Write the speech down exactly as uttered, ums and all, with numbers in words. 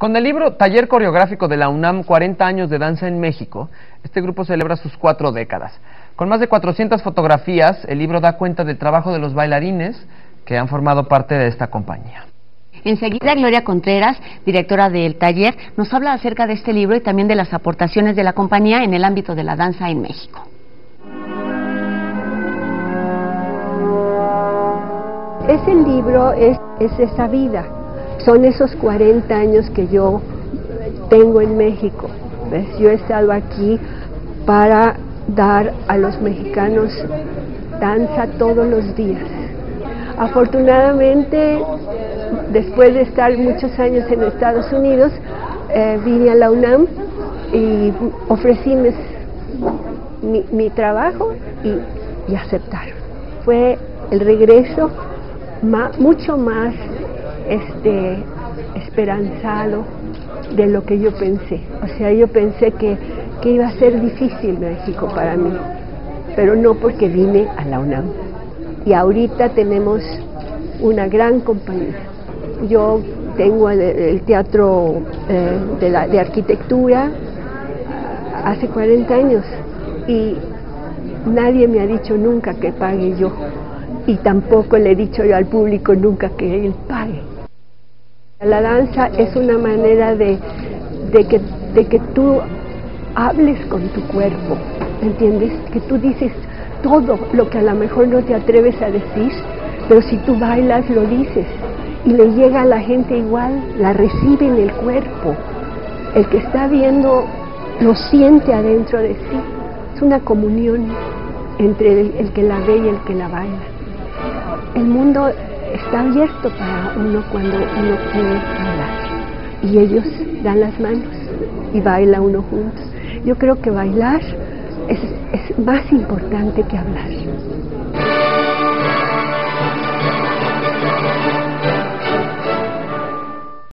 Con el libro Taller Coreográfico de la UNAM, cuarenta años de danza en México, este grupo celebra sus cuatro décadas. Con más de cuatrocientas fotografías, el libro da cuenta del trabajo de los bailarines que han formado parte de esta compañía. Enseguida, Gloria Contreras, directora del taller, nos habla acerca de este libro y también de las aportaciones de la compañía en el ámbito de la danza en México. Ese libro es, es esa vida. Son esos cuarenta años que yo tengo en México. ¿Ves? Yo he estado aquí para dar a los mexicanos danza todos los días. Afortunadamente, después de estar muchos años en Estados Unidos, eh, vine a la UNAM y ofrecí mis, mi, mi trabajo y, y aceptaron. Fue el regreso ma, mucho más Este, esperanzado de lo que yo pensé. O sea, yo pensé que, que iba a ser difícil México para mí, pero no, porque vine a la UNAM. Y ahorita tenemos una gran compañía. Yo tengo el, el teatro eh, de, la, de arquitectura hace cuarenta años y nadie me ha dicho nunca que pague yo. Y tampoco le he dicho yo al público nunca que él pague. La danza es una manera de, de, que, de que tú hables con tu cuerpo, ¿entiendes? Que tú dices todo lo que a lo mejor no te atreves a decir, pero si tú bailas lo dices y le llega a la gente igual, la recibe en el cuerpo. El que está viendo lo siente adentro de sí. Es una comunión entre el, el que la ve y el que la baila. El mundo está abierto para uno cuando uno quiere bailar. Y ellos dan las manos y baila uno juntos. Yo creo que bailar es, es más importante que hablar.